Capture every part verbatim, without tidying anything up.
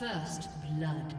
First blood.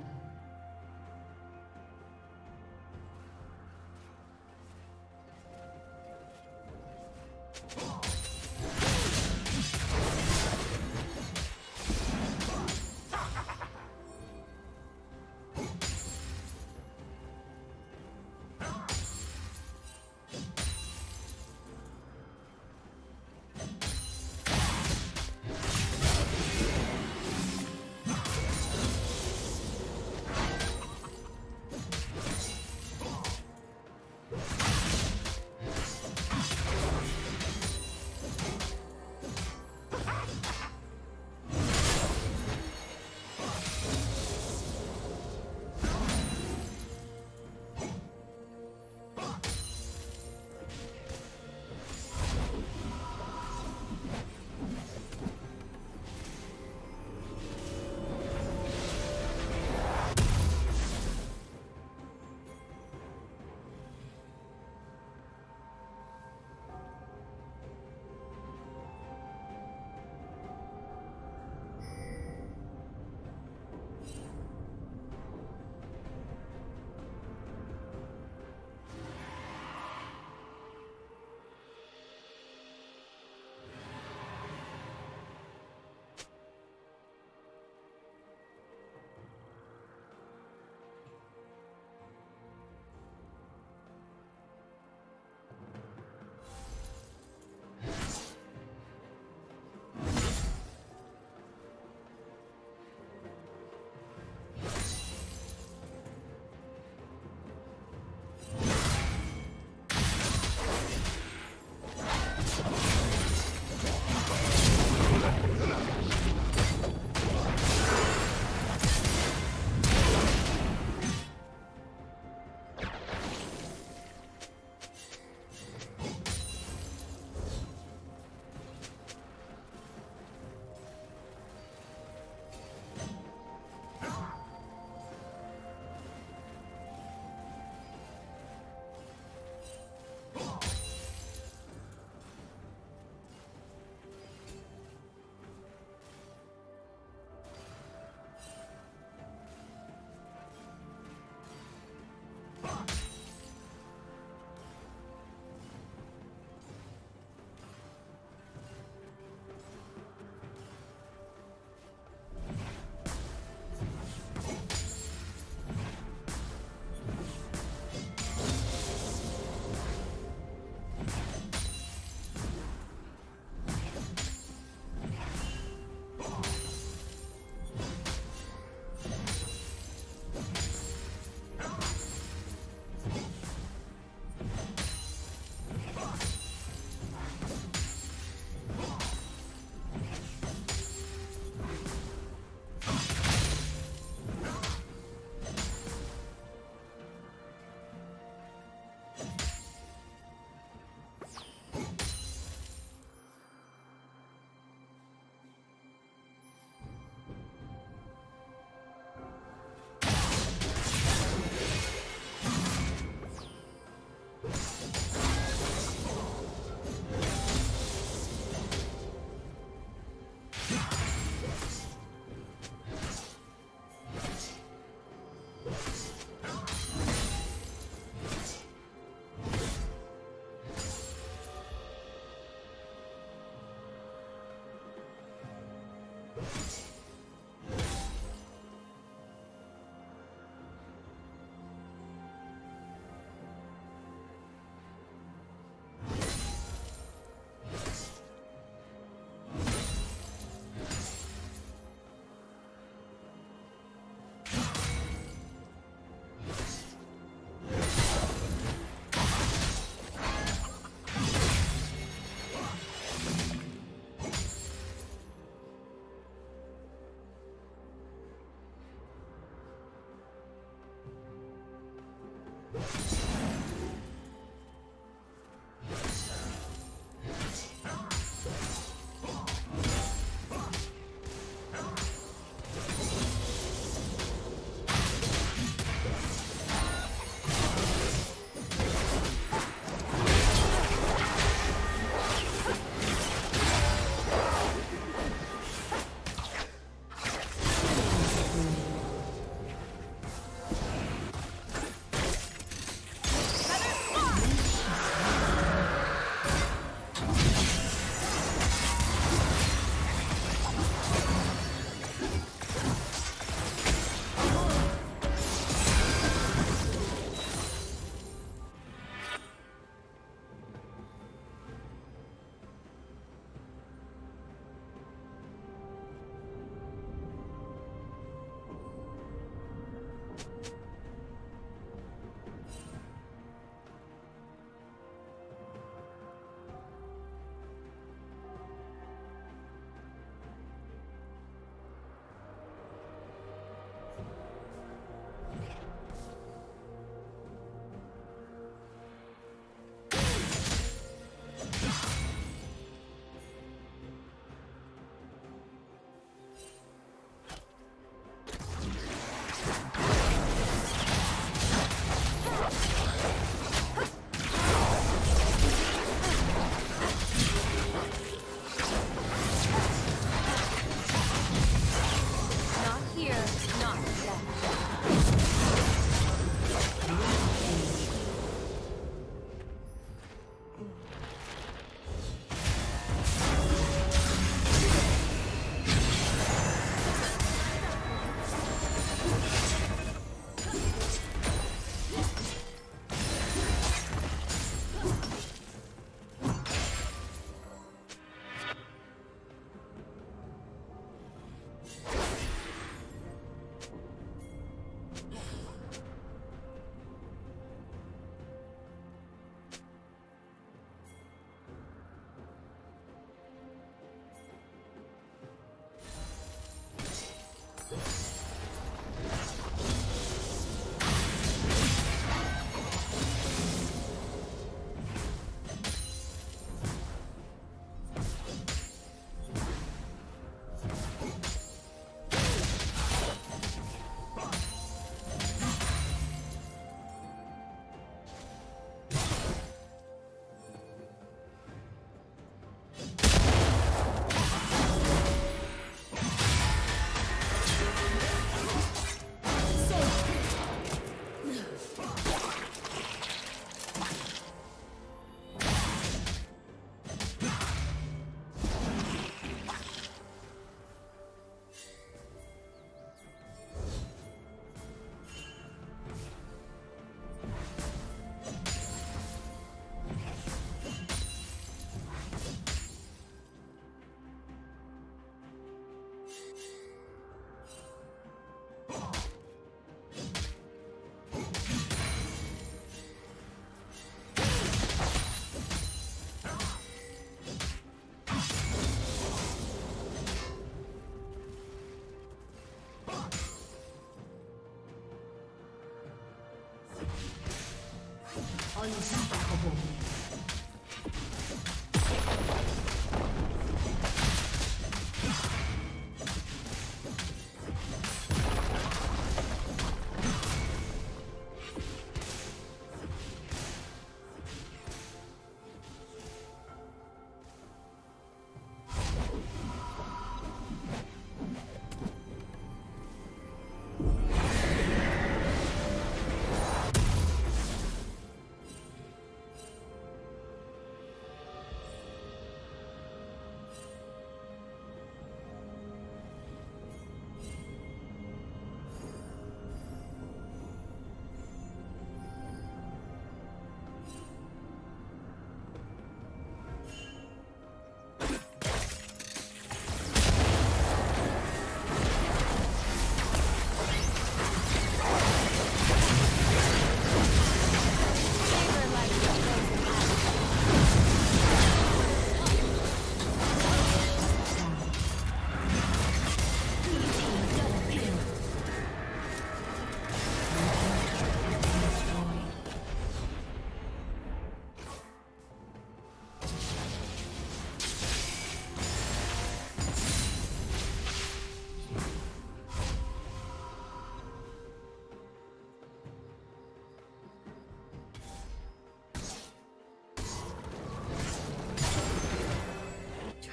Unstoppable.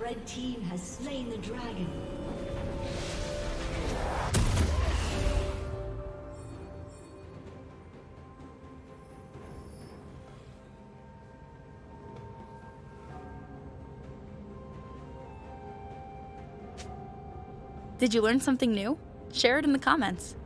Red team has slain the dragon. Did you learn something new? Share it in the comments.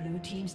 Blue team's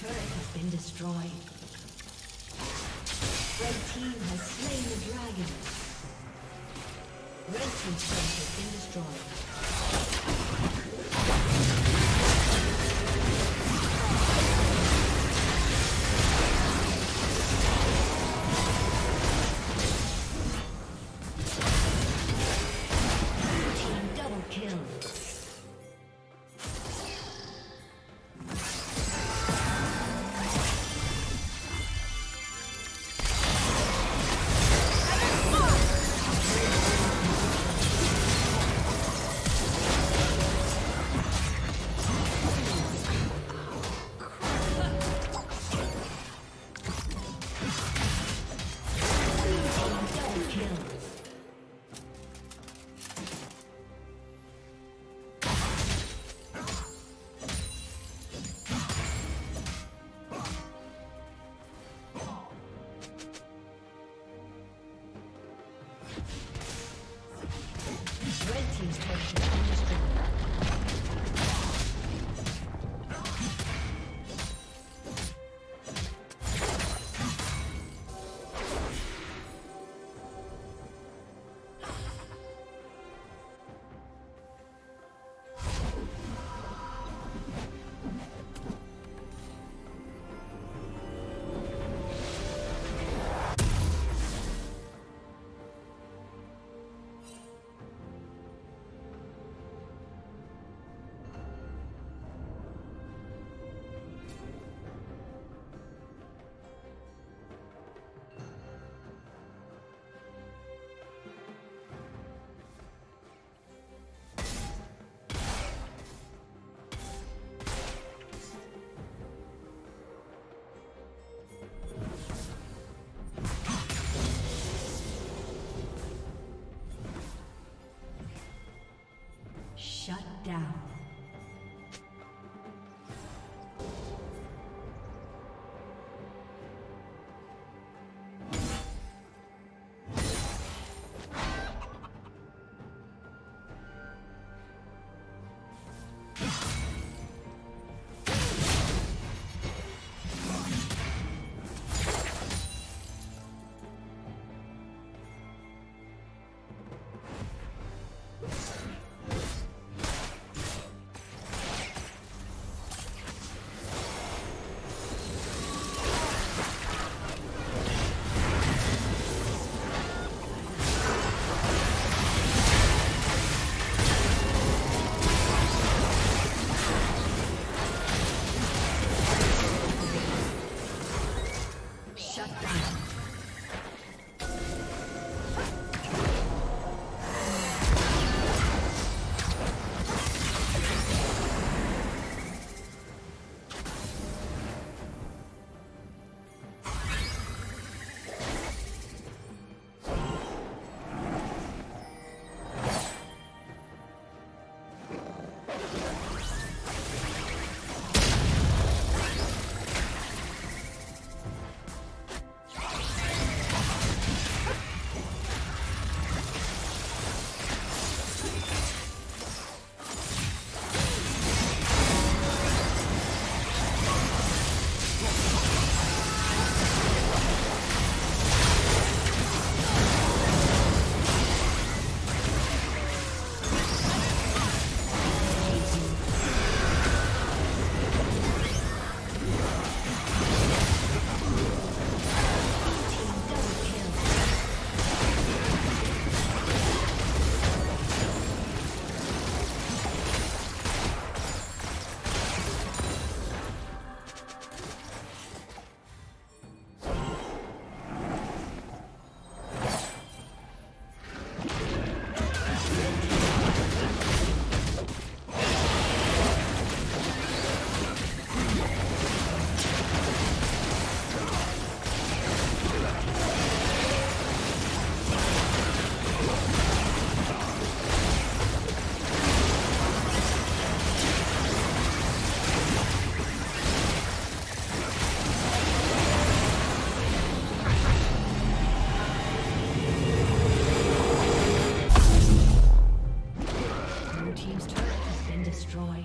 turret has been destroyed. Red team has slain the dragon. Red team's turret has been destroyed. Red team double kill. Shut down. Team's turret has been destroyed.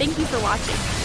Thank you for watching.